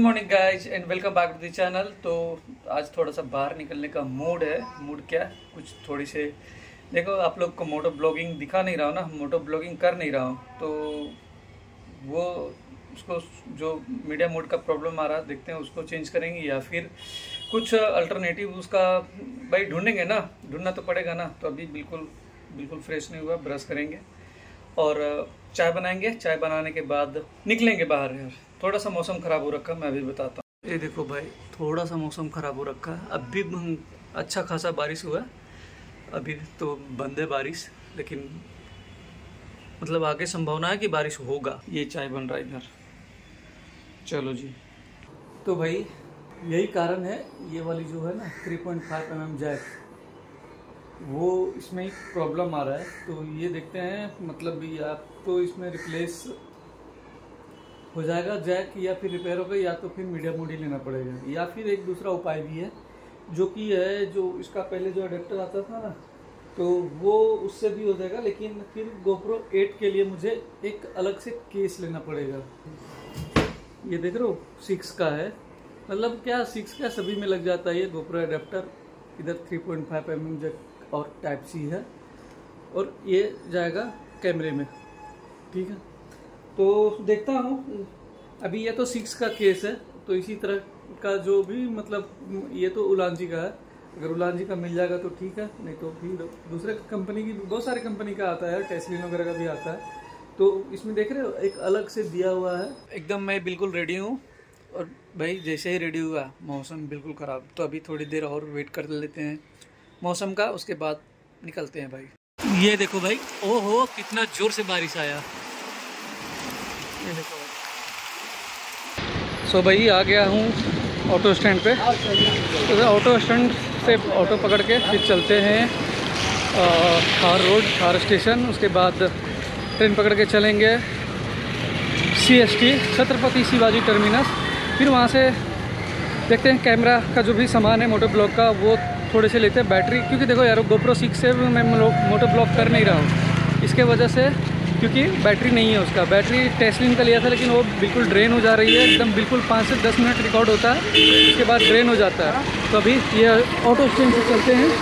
Good morning guys and welcome back to the channel. तो आज थोड़ा सा बाहर निकलने का मूड है। मूड क्या है, कुछ थोड़ी से देखो आप लोग को मोटो ब्लॉगिंग दिखा नहीं रहा हूँ ना, मोटो ब्लॉगिंग कर नहीं रहा हूँ तो वो उसको जो मीडिया मोड का प्रॉब्लम आ रहा है देखते हैं उसको चेंज करेंगे या फिर कुछ अल्टरनेटिव उसका भाई ढूँढेंगे ना, ढूँढना तो पड़ेगा ना। तो अभी बिल्कुल फ्रेश नहीं हुआ, ब्रश करेंगे और चाय बनाएंगे। चाय बनाने के बाद निकलेंगे बाहर। थोड़ा सा मौसम ख़राब हो रखा है, मैं अभी बताता हूँ। ये देखो भाई, थोड़ा सा मौसम ख़राब हो रखा है। अभी अच्छा खासा बारिश हुआ, अभी तो बंद है बारिश, लेकिन मतलब आगे संभावना है कि बारिश होगा। ये चाय बन रहा है इधर। चलो जी, तो भाई यही कारण है ये वाली जो है ना 3.5 mm जैक, वो इसमें एक प्रॉब्लम आ रहा है। तो ये देखते हैं, मतलब या तो इसमें रिप्लेस हो जाएगा जैक या फिर रिपेयर होगा, या तो फिर मीडिया मोड ही लेना पड़ेगा। या फिर एक दूसरा उपाय भी है जो कि है जो इसका पहले जो अडेप्टर आता था ना, तो वो उससे भी हो जाएगा, लेकिन फिर GoPro 8 के लिए मुझे एक अलग से केस लेना पड़ेगा। ये देख रहे हो 6 का है, मतलब क्या 6 का सभी में लग जाता है ये GoPro अडेप्टर। इधर 3.5 mm जैक और Type-C है और ये जाएगा कैमरे में, ठीक है। तो देखता हूँ, अभी ये तो 6 का केस है, तो इसी तरह का जो भी, मतलब ये तो उलान जी का है, अगर उलान जी का मिल जाएगा तो ठीक है, नहीं तो फिर दूसरे कंपनी की, बहुत सारे कंपनी का आता है, टेस्ला वगैरह का भी आता है। तो इसमें देख रहे हो एक अलग से दिया हुआ है। एकदम मैं बिल्कुल रेडी हूँ और भाई जैसे ही रेडी हुआ मौसम बिल्कुल ख़राब। तो अभी थोड़ी देर और वेट कर लेते हैं मौसम का, उसके बाद निकलते हैं भाई। ये देखो भाई, ओहो कितना ज़ोर से बारिश आया। सो भाई आ गया हूँ ऑटो स्टैंड पे। तो ऑटो स्टैंड से ऑटो पकड़ के फिर चलते हैं थार रोड, थार स्टेशन, उसके बाद ट्रेन पकड़ के चलेंगे CST, छत्रपति शिवाजी टर्मिनस। फिर वहाँ से देखते हैं कैमरा का जो भी सामान है मोटो ब्लॉग का वो थोड़े से लेते हैं, बैटरी, क्योंकि देखो यार GoPro 6 से मैं मोटो ब्लॉग कर नहीं रहा हूँ इसके वजह से, क्योंकि बैटरी नहीं है उसका। बैटरी टेस्लिन का लिया था लेकिन वो बिल्कुल ड्रेन हो जा रही है, एकदम बिल्कुल 5 से 10 मिनट रिकॉर्ड होता है, उसके बाद ड्रेन हो जाता है। तो अभी ये ऑटो स्टैंड से चलते हैं।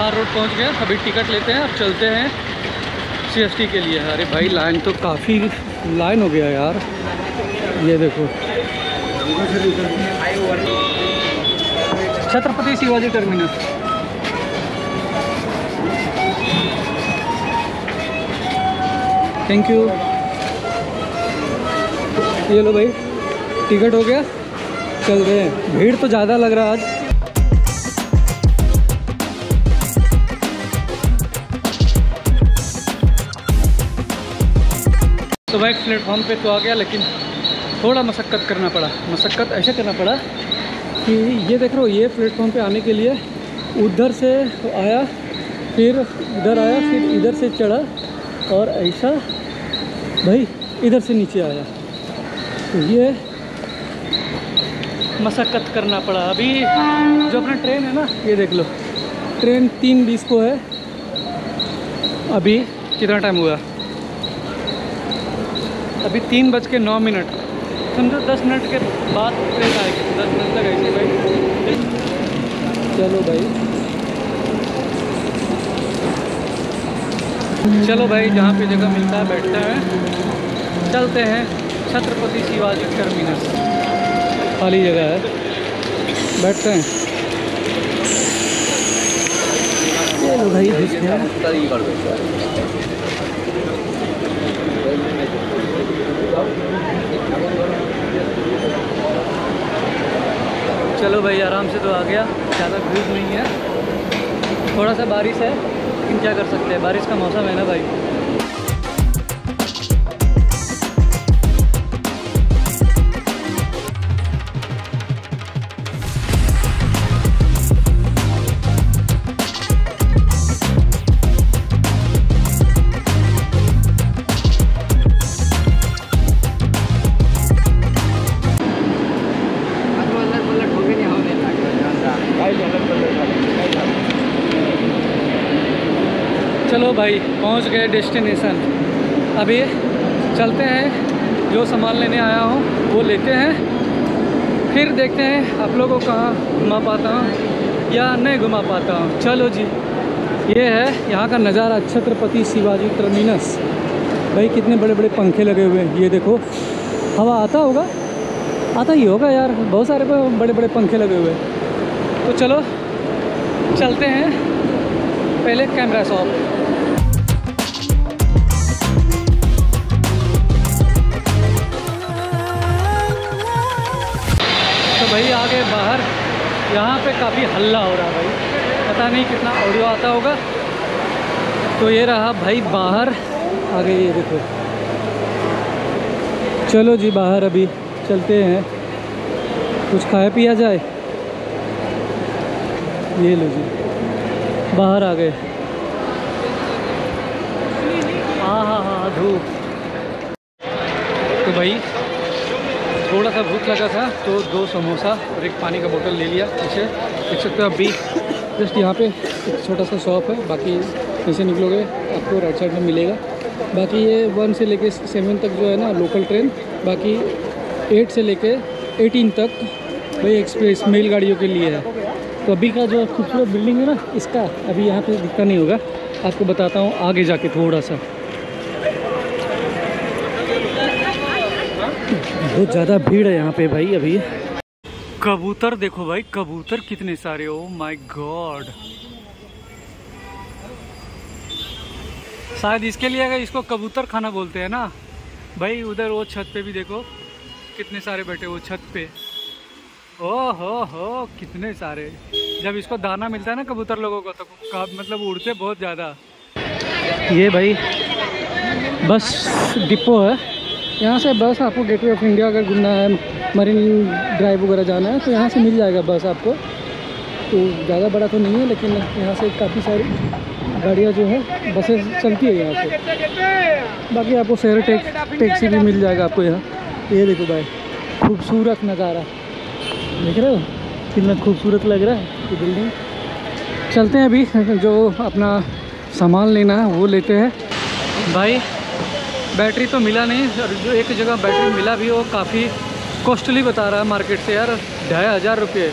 थार रोड पहुंच गए, अभी टिकट लेते हैं और चलते हैं CST के लिए। अरे भाई लाइन तो काफ़ी लाइन हो गया यार, ये देखो Chhatrapati Shivaji terminus. Thank you. ये लो भाई टिकट हो गया, चल रहे हैं। भीड़ तो ज़्यादा लग रहा है आज। तो भाई प्लेटफॉर्म पे तो आ गया, लेकिन थोड़ा मशक्कत करना पड़ा। मशक्कत ऐसा करना पड़ा कि ये देख रहे हो, ये प्लेटफॉर्म पे आने के लिए उधर से आया, फिर इधर आया, फिर इधर से चढ़ा और ऐसा भाई इधर से नीचे आया, तो ये मशक्कत करना पड़ा। अभी जो अपना ट्रेन है ना, ये देख लो ट्रेन 3:20 को है। अभी कितना टाइम हुआ, अभी 3:09, समझो 10 मिनट के बाद ट्रेन आएगी। 10 मिनट तक ऐसे भाई। चलो भाई, चलो भाई जहाँ पे जगह मिलता है बैठते हैं, चलते हैं छत्रपति शिवाजी टर्मिनस। खाली जगह है, बैठते हैं। चलो भाई, चलो भाई आराम से तो आ गया, ज़्यादा भीड़ नहीं है, थोड़ा सा बारिश है लेकिन क्या कर सकते हैं, बारिश का मौसम है ना भाई। पहुंच गए डेस्टिनेशन। अभी चलते हैं, जो सामान लेने आया हूँ वो लेते हैं, फिर देखते हैं आप लोगों को कहाँ घुमा पाता हूँ या नहीं घुमा पाता हूँ। चलो जी, ये है यहाँ का नज़ारा, छत्रपति शिवाजी टर्मिनस। भाई कितने बड़े बड़े पंखे लगे हुए हैं, ये देखो हवा आता होगा, आता ही होगा यार, बहुत सारे बड़े बड़े पंखे लगे हुए हैं। तो चलो चलते हैं पहले कैमरा शॉप। भाई आगे बाहर यहाँ पे काफ़ी हल्ला हो रहा है भाई, पता नहीं कितना ऑडियो आता होगा। तो ये रहा भाई बाहर, आगे ये देखो। चलो जी बाहर अभी चलते हैं, कुछ खाया पिया जाए। ये लो जी बाहर आ गए। हाँ, धूप। तो भाई थोड़ा सा भूख लगा था तो 2 समोसा और एक पानी का बोतल ले लिया। पीछे देख सकते हो आप भी, जस्ट यहाँ पे एक छोटा सा शॉप है, बाकी जैसे निकलोगे आपको राइट साइड में मिलेगा। बाकी ये 1 से लेके 7 तक जो है ना लोकल ट्रेन, बाकी 8 से लेके 18 तक भाई एक्सप्रेस मेल गाड़ियों के लिए है। तो अभी का जो खूबसूरत बिल्डिंग है ना, इसका अभी यहाँ पर दिखता नहीं होगा, आपको बताता हूँ आगे जाके थोड़ा सा। बहुत ज़्यादा भीड़ है यहाँ पे भाई। अभी कबूतर देखो भाई, कबूतर कितने सारे, ओ माय गॉड। शायद इसके लिए अगर इसको कबूतर खाना बोलते हैं ना भाई। उधर वो छत पे भी देखो कितने सारे बैठे वो छत पे, ओ हो कितने सारे। जब इसको दाना मिलता है ना कबूतर लोगों को तो मतलब उड़ते बहुत ज़्यादा। ये भाई बस डिपो है, यहाँ से बस आपको गेटवे ऑफ इंडिया अगर घूमना है, मरीन ड्राइव वगैरह जाना है तो यहाँ से मिल जाएगा बस आपको। तो ज़्यादा बड़ा तो नहीं है, लेकिन यहाँ से काफ़ी सारी गाड़ियाँ जो है बसेस चलती है यहाँ से। बाकी आपको शेयर टैक्सी भी मिल जाएगा आपको यहाँ। ये देखो भाई खूबसूरत नज़ारा, देख रहे हो कितना खूबसूरत लग रहा है ये बिल्डिंग। चलते हैं अभी, जो अपना सामान लेना है वो लेते हैं। भाई बैटरी तो मिला नहीं, और जो एक जगह बैटरी मिला भी वो काफ़ी कॉस्टली बता रहा है मार्केट से यार, 2500 रुपये,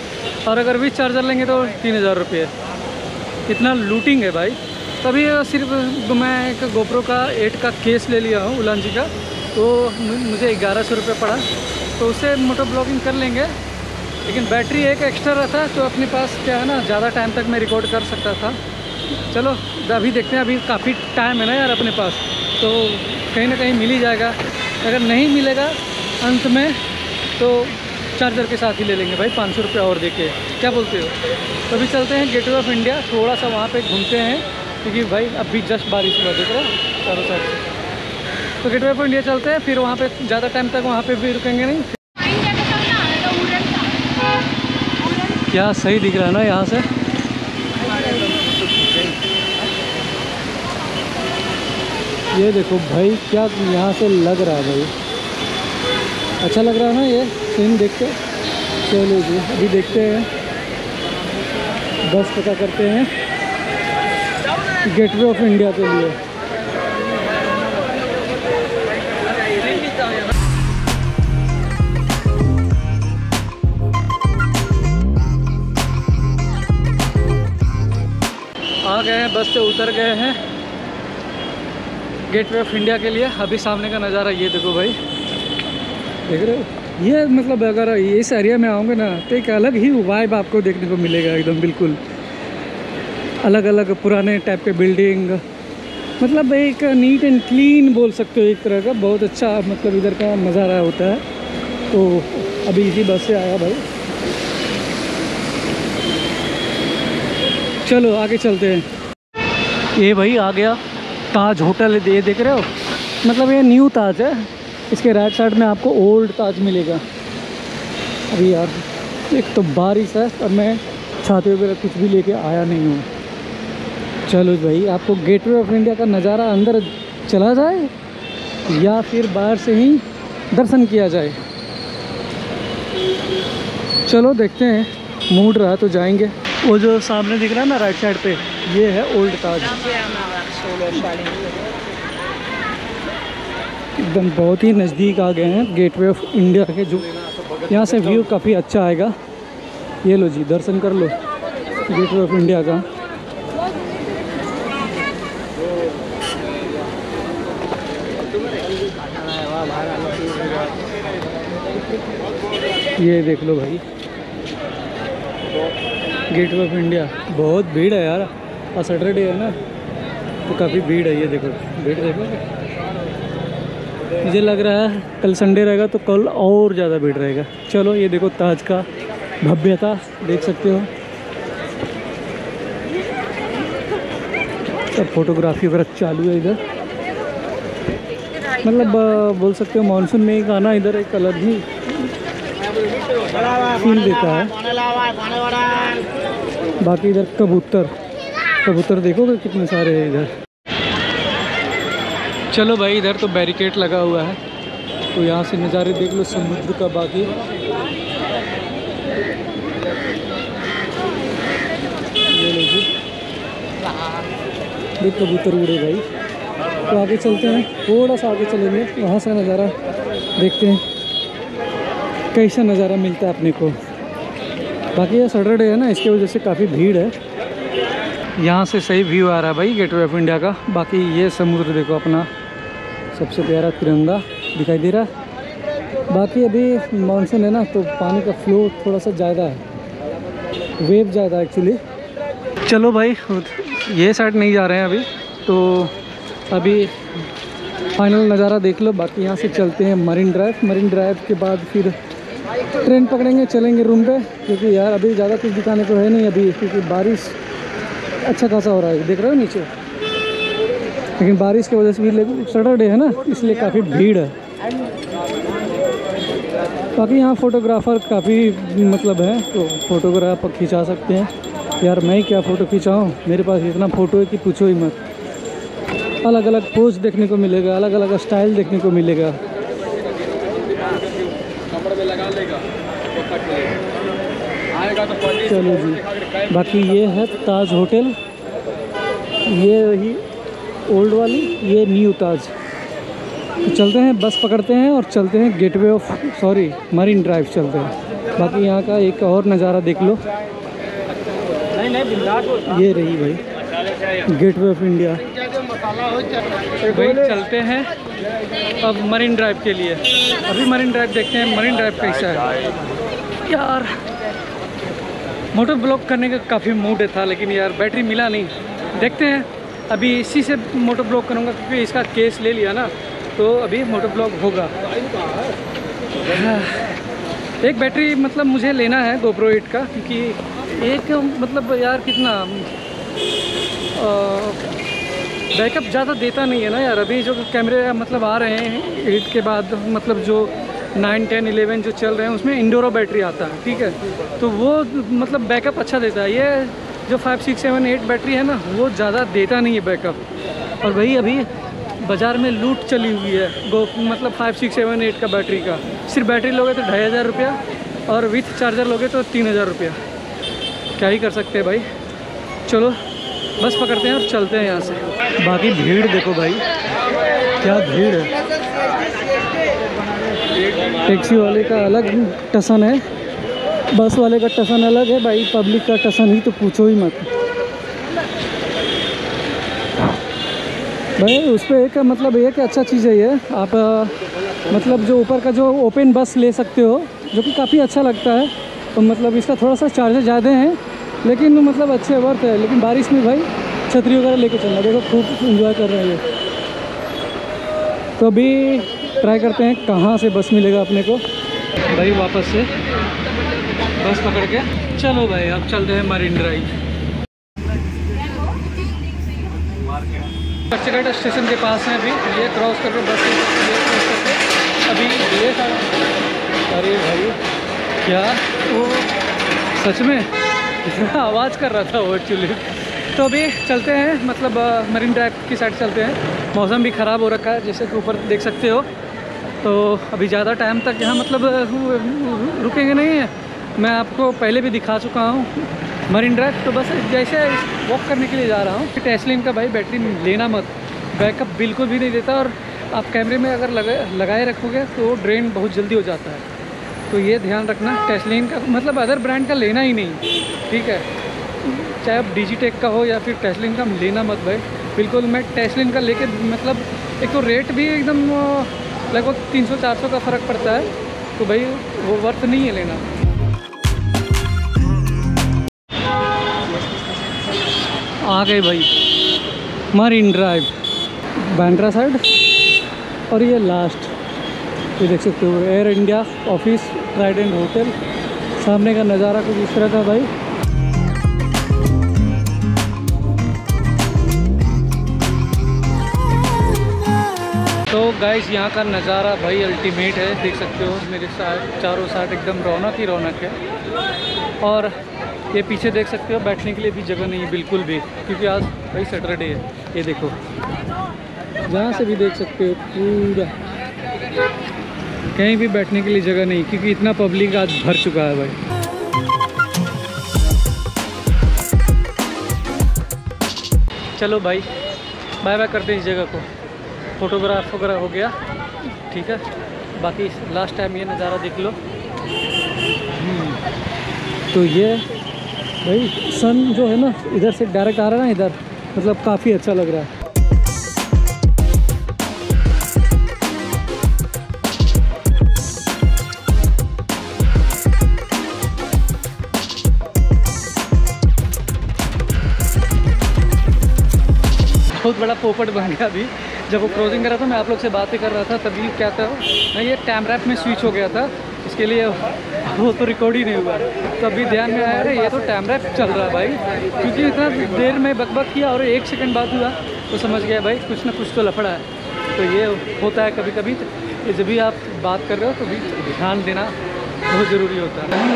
और अगर भी चार्जर लेंगे तो 3000 रुपये। इतना लूटिंग है भाई। तभी सिर्फ मैं एक GoPro का 8 का केस ले लिया हूँ उलान जी का, तो मुझे 1100 रुपये पड़ा, तो उससे मोटो ब्लॉगिंग कर लेंगे। लेकिन बैटरी एक एक्स्ट्रा रहता तो अपने पास क्या है ना, ज़्यादा टाइम तक मैं रिकॉर्ड कर सकता था। चलो अभी देखते हैं, अभी काफ़ी टाइम है ना यार अपने पास, तो कहीं ना कहीं मिल ही जाएगा। अगर नहीं मिलेगा अंत में तो चार्जर के साथ ही ले लेंगे भाई, 500 रुपये और देके, क्या बोलते हो। तो अभी चलते हैं गेटवे ऑफ इंडिया, थोड़ा सा वहाँ पे घूमते हैं, क्योंकि भाई अभी जस्ट बारिश हुआ देख रहे हो चारों साइड। तो गेटवे ऑफ इंडिया चलते हैं, फिर वहाँ पे ज़्यादा टाइम तक वहाँ पे भी रुकेंगे नहीं। क्या सही दिख रहा है ना यहाँ से। ये देखो भाई क्या यहाँ से लग रहा है भाई, अच्छा लग रहा है ना ये सीन देख के। चलो जी अभी देखते हैं, बस पता करते हैं गेटवे ऑफ इंडिया के लिए। आ गए हैं, बस से उतर गए हैं गेटवे ऑफ इंडिया के लिए। अभी सामने का नज़ारा ये देखो भाई, देख रहे हो ये, मतलब अगर इस एरिया में आओगे ना तो एक अलग ही वाइब आपको देखने को मिलेगा एकदम, बिल्कुल अलग अलग पुराने टाइप के बिल्डिंग, मतलब एक नीट एंड क्लीन बोल सकते हो एक तरह का। बहुत अच्छा मतलब इधर का नज़ारा होता है। तो अभी इसी बस से आया भाई। चलो आगे चलते हैं। ये भाई आ गया ताज होटल, ये देख रहे हो, मतलब ये न्यू ताज है, इसके राइट साइड में आपको ओल्ड ताज मिलेगा। अभी यार एक तो बारिश है और मैं छाते वगैरह कुछ भी लेके आया नहीं हूँ। चलो भाई आपको गेटवे ऑफ इंडिया का नज़ारा अंदर चला जाए या फिर बाहर से ही दर्शन किया जाए, चलो देखते हैं, मूड रहा तो जाएंगे। वो जो सामने दिख रहा है ना राइट साइड पे, ये है ओल्ड ताज। सोलर पार्किंग एकदम बहुत ही नज़दीक आ गए हैं गेटवे ऑफ इंडिया के, जो यहाँ से व्यू काफ़ी अच्छा आएगा। ये लो जी दर्शन कर लो गेटवे ऑफ इंडिया का। ये देख लो भाई गेटवे ऑफ इंडिया। बहुत भीड़ है यार, आज सैटरडे है ना तो काफ़ी भीड़ है। ये देखो भीड़ देखो, मुझे लग रहा है कल संडे रहेगा तो कल और ज़्यादा भीड़ रहेगा। चलो ये देखो ताज का भव्यता देख सकते हो। तब फोटोग्राफी वगैरह चालू है इधर, मतलब बोल सकते हो मानसून में एक आना इधर एक अलग ही फील देता है। बाकी इधर कबूतर कबूतर देखोगे कितने सारे हैं इधर। चलो भाई इधर तो बैरिकेड लगा हुआ है तो यहाँ से नज़ारे देख लो समुद्र का। बाकी ये कबूतर उड़े भाई। तो आगे चलते हैं, थोड़ा सा आगे चलेंगे, वहाँ से नज़ारा देखते हैं कैसा नज़ारा मिलता है अपने को। बाकी ये सैटरडे है ना इसकी वजह से काफ़ी भीड़ है। यहाँ से सही व्यू आ रहा है भाई गेटवे ऑफ इंडिया का। बाकी ये समुद्र देखो अपना, सबसे प्यारा तिरंगा दिखाई दे रहा है। बाकी अभी मानसून है ना तो पानी का फ्लो थोड़ा सा ज़्यादा है, वेव ज़्यादा है एक्चुअली। चलो भाई ये साइड नहीं जा रहे हैं अभी, तो अभी फाइनल नज़ारा देख लो। बाकी यहाँ से चलते हैं मरीन ड्राइव। मरीन ड्राइव के बाद फिर ट्रेन पकड़ेंगे, चलेंगे रूम पर, क्योंकि यार अभी ज़्यादा कुछ दिखाने को है नहीं अभी, क्योंकि बारिश अच्छा खासा हो रहा है। देख रहे हो नीचे, लेकिन बारिश की वजह से भी सैटरडे है ना इसलिए काफ़ी भीड़ है। बाकी यहाँ फ़ोटोग्राफ़र काफ़ी मतलब है तो फ़ोटोग्राफ खिंचा सकते हैं। यार मैं क्या फ़ोटो खिंचाऊँ, मेरे पास इतना फ़ोटो है कि पूछो ही मत। अलग अलग पोज देखने को मिलेगा, अलग अलग स्टाइल देखने को मिलेगा। चलो जी बाकी ये है ताज होटल, ये वही ओल्ड वाली, ये न्यू ताज। तो चलते हैं बस पकड़ते हैं और चलते हैं Gateway of sorry Marine Drive चलते हैं। बाकी यहाँ का एक और नज़ारा देख लो। ये रही भाई गेटवे ऑफ इंडिया। भाई चलते हैं अब मरीन ड्राइव के लिए। अभी मरीन ड्राइव देखते हैं मरीन ड्राइव कैसा है। यार मोटर ब्लॉक करने का काफ़ी मूड था लेकिन यार बैटरी मिला नहीं। देखते हैं अभी इसी से मोटर ब्लॉक करूँगा क्योंकि इसका केस ले लिया ना तो अभी मोटर ब्लॉक होगा। एक बैटरी मतलब मुझे लेना है GoPro 8 का, क्योंकि एक मतलब यार कितना बैकअप ज़्यादा देता नहीं है ना यार। अभी जो कैमरे मतलब आ रहे हैं 8 के बाद, मतलब जो 9, 10, 11 जो चल रहे हैं उसमें इंडोरो बैटरी आता है, ठीक है, तो वो मतलब बैकअप अच्छा देता है। ये जो 5, 6, 7, 8 बैटरी है ना वो ज़्यादा देता नहीं है बैकअप। और वही अभी बाज़ार में लूट चली हुई है गो मतलब 5, 6, 7, 8 का बैटरी का। सिर्फ बैटरी लोगे तो 2500 रुपया और विथ चार्जर लोगे तो 3000 रुपया। क्या ही कर सकते हैं भाई। चलो बस पकड़ते हैं और चलते हैं यहाँ से। बाकी भीड़ देखो भाई क्या भीड़ है। टैक्सी वाले का अलग टसन है, बस वाले का टसन अलग है भाई, पब्लिक का टसन ही तो पूछो ही मत भाई। उस पर एक मतलब एक अच्छा चीज़ है ये, आप मतलब जो ऊपर का जो ओपन बस ले सकते हो जो कि काफ़ी अच्छा लगता है। तो मतलब इसका थोड़ा सा चार्जेस ज़्यादा हैं लेकिन मतलब अच्छे वर्थ है। लेकिन बारिश में भाई छतरी वगैरह लेके चलना। देखो खूब इंजॉय कर रहे हैं ये। तो अभी ट्राई करते हैं कहाँ से बस मिलेगा अपने को। भाई वापस से बस पकड़ के चलो भाई अब चलते हैं मरीन ड्राइव। चचगढ़ स्टेशन के पास है अभी, ये क्रॉस करके बस अभी ये था। अरे भाई क्या वो सच में इतना आवाज़ कर रहा था वो एक्चुअली। तो अभी चलते हैं मतलब मरीन ड्राइव की साइड चलते हैं। मौसम भी ख़राब हो रखा है जैसे कि ऊपर देख सकते हो। तो अभी ज़्यादा टाइम तक यहाँ मतलब रुकेंगे नहीं है। मैं आपको पहले भी दिखा चुका हूँ मरीन ड्राइव। तो बस जैसे वॉक करने के लिए जा रहा हूँ। टेस्ला इनका भाई बैटरी लेना मत, बैकअप बिल्कुल भी नहीं देता और आप कैमरे में अगर लगाए रखोगे तो ड्रेन बहुत जल्दी हो जाता है, तो ये ध्यान रखना। टेस्ला का मतलब अदर ब्रांड का लेना ही नहीं, ठीक है, चाहे आप DJI Tech का हो या फिर टेस्ला का, लेना मत भाई बिल्कुल। मैं टेस्ला का लेके मतलब एक तो रेट भी एकदम लगभग 300-400 का फ़र्क पड़ता है, तो भाई वो वर्थ नहीं है लेना। आ गए भाई मरीन ड्राइव बांद्रा साइड, और ये लास्ट ये देख सकते हो Air India office Trident hotel, सामने का नज़ारा कुछ इस तरह था भाई। तो गाइस यहाँ का नज़ारा भाई अल्टीमेट है, देख सकते हो मेरे साथ चारों साइड एकदम रौनक ही रौनक है। और ये पीछे देख सकते हो बैठने के लिए भी जगह नहीं है बिल्कुल भी, क्योंकि आज भाई सैटरडे है। ये देखो जहाँ से भी देख सकते हो पूरा, कहीं भी बैठने के लिए जगह नहीं क्योंकि इतना पब्लिक आज भर चुका है भाई। चलो भाई बाय बाय करते हैं इस जगह को, फोटोग्राफ वगैरह हो गया, ठीक है। बाकी लास्ट टाइम ये नज़ारा देख लो। तो ये भाई सन जो है ना इधर से डायरेक्ट आ रहा है ना इधर, मतलब काफ़ी अच्छा लग रहा है। बहुत बड़ा पोपट बन गया अभी, जब वो क्रोजिंग कर रहा था मैं आप लोग से बातें कर रहा था तभी क्या था ना ये कैमराप में स्विच हो गया था, इसके लिए वो तो रिकॉर्ड ही नहीं हुआ। तभी ध्यान में आया अरे ये तो कैमराप चल रहा भाई, क्योंकि इतना देर में बकबक किया और 1 सेकंड बाद हुआ तो समझ गया भाई कुछ ना कुछ तो लफड़ा है। तो ये होता है कभी कभी, जब भी आप बात कर रहे हो तो भी ध्यान देना बहुत ज़रूरी होता है।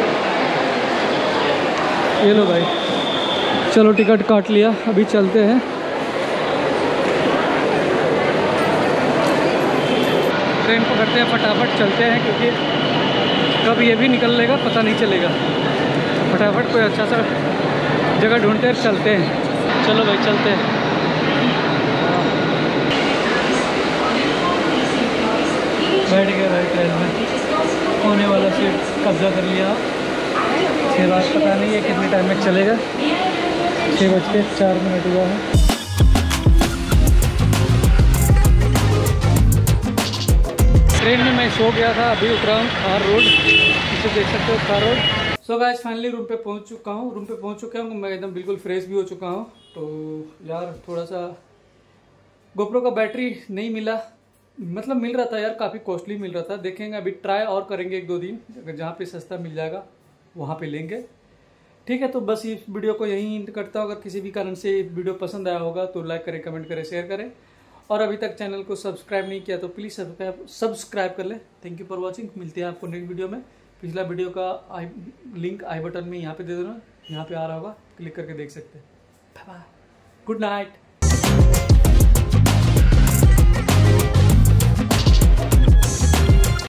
ये लो भाई चलो टिकट काट लिया, अभी चलते हैं। ट्रेन पकड़ते हैं फटाफट चलते हैं, क्योंकि कब ये भी निकल लेगा पता नहीं चलेगा। फटाफट कोई अच्छा सा जगह ढूंढते हैं, चलते हैं। चलो भाई चलते हैं। बैठ गए भाई ट्रेन में, होने वाला सीट कब्जा कर लिया। 6 बजे पता नहीं है कितने टाइम में चलेगा, 6:04 हुआ है। ट्रेन में मैं सो गया था, अभी उतरा हूँ थार रोड, इसे देख सकते हो Thar road. So guys finally room पे पहुँच चुका हूँ, मैं एकदम बिल्कुल फ्रेश भी हो चुका हूँ। तो यार थोड़ा सा गोप्रो का बैटरी नहीं मिला, मतलब मिल रहा था यार काफ़ी कॉस्टली मिल रहा था। देखेंगे अभी ट्राई और करेंगे 1-2 दिन, अगर जहाँ पे सस्ता मिल जाएगा वहाँ पर लेंगे, ठीक है। तो बस इस वीडियो को यहीं एंड करता हूँ। अगर किसी भी कारण से वीडियो पसंद आया होगा तो लाइक करें, कमेंट करें, शेयर करें, और अभी तक चैनल को सब्सक्राइब नहीं किया तो प्लीज़ सब्सक्राइब कर लें। थैंक यू फॉर वॉचिंग, मिलते हैं आपको नेक्स्ट वीडियो में। पिछला वीडियो का लिंक आई बटन में यहाँ पे दे देना, यहाँ पे आ रहा होगा, क्लिक करके देख सकते हैं। Bye bye, good night.